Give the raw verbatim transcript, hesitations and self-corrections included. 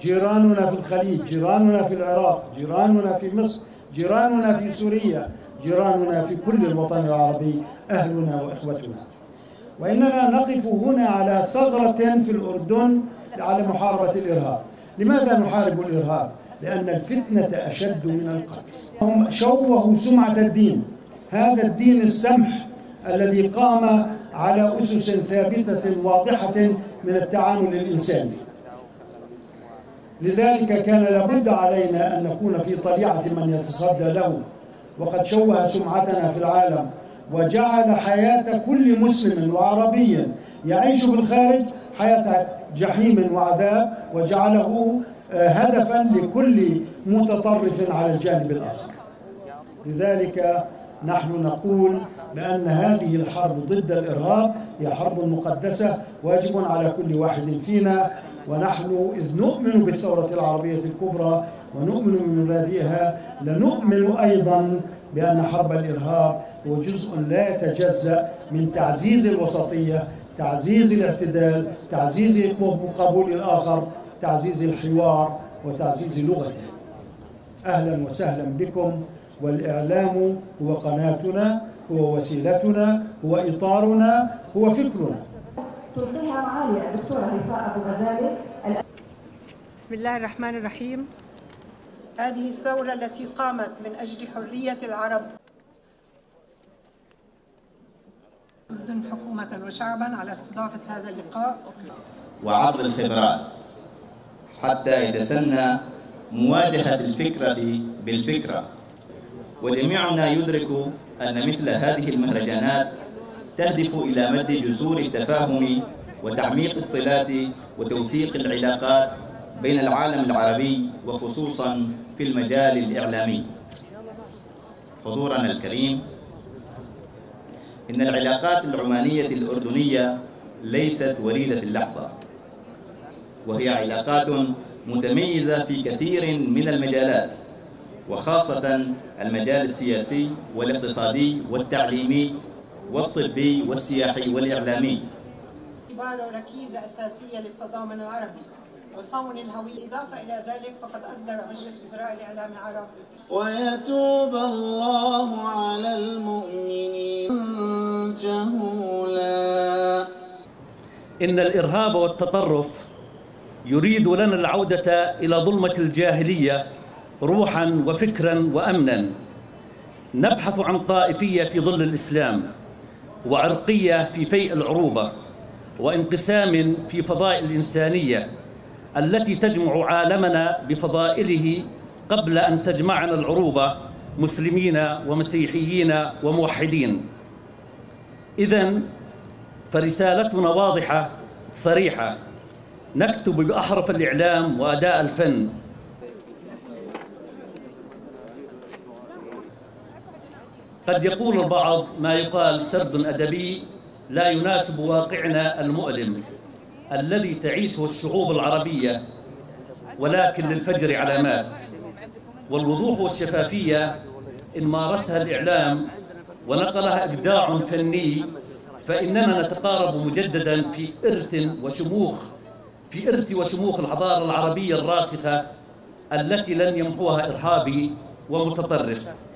جيراننا في الخليج، جيراننا في العراق، جيراننا في مصر، جيراننا في سوريا، جيراننا في كل الوطن العربي أهلنا وإخوتنا. وإننا نقف هنا على ثغرة في الأردن على محاربة الإرهاب. لماذا نحارب الإرهاب؟ لأن الفتنة أشد من القتل. هم شوهوا سمعة الدين، هذا الدين السمح الذي قام على أسس ثابتة واضحة من التعامل الإنساني. لذلك كان لابد علينا أن نكون في طليعة من يتصدى له، وقد شوه سمعتنا في العالم وجعل حياة كل مسلم وعربي يعيش في الخارج حياة جحيم وعذاب، وجعله هدفا لكل متطرف على الجانب الآخر. لذلك نحن نقول بأن هذه الحرب ضد الإرهاب هي حرب مقدسة واجب على كل واحد فينا، ونحن إذ نؤمن بالثورة العربية الكبرى ونؤمن بمبادئها لنؤمن أيضا بأن حرب الإرهاب هو جزء لا يتجزأ من تعزيز الوسطية، تعزيز الاعتدال، تعزيز قبول الآخر، تعزيز الحوار، وتعزيز لغته. أهلا وسهلا بكم. والإعلام هو قناتنا، هو وسيلتنا، هو إطارنا، هو فكرنا. تلقيها معالي الدكتورة رفاء أبو غزالي. بسم الله الرحمن الرحيم. هذه الثورة التي قامت من أجل حرية العرب الأردن حكومة وشعبا على استضافة هذا اللقاء وعرض الخبرات حتى يتسنى مواجهة الفكرة بالفكرة. وجميعنا يدرك أن مثل هذه المهرجانات تهدف إلى مد جسور التفاهم وتعميق الصلات وتوثيق العلاقات بين العالم العربي وخصوصا في المجال الإعلامي. حضورنا الكريم، إن العلاقات العمانية الأردنية ليست وليدة اللحظة، وهي علاقات متميزة في كثير من المجالات، وخاصة المجال السياسي والاقتصادي والتعليمي والطبي والسياحي والإعلامي. اعتباره ركيزة أساسية للتضامن العربي وصون الهوية. إضافة إلى ذلك فقد أصدر مجلس وزراء الإعلام العربي ويتوب الله على المؤمنين جهولا. إن الإرهاب والتطرف يريد لنا العودة إلى ظلمة الجاهلية روحا وفكرا وأمنا. نبحث عن طائفية في ظل الإسلام، وعرقية في فيء العروبة، وانقسام في فضائل الإنسانية التي تجمع عالمنا بفضائله قبل أن تجمعنا العروبة مسلمين ومسيحيين وموحدين. إذن فرسالتنا واضحة صريحة، نكتب بأحرف الإعلام وأداء الفن. قد يقول البعض ما يقال سرد أدبي لا يناسب واقعنا المؤلم الذي تعيشه الشعوب العربية، ولكن للفجر علامات، والوضوح والشفافية إن مارسها الإعلام ونقلها إبداع فني فإننا نتقارب مجددا في إرث وشموخ في إرث وشموخ الحضارة العربية الراسخة التي لن يمحوها إرهابي ومتطرف.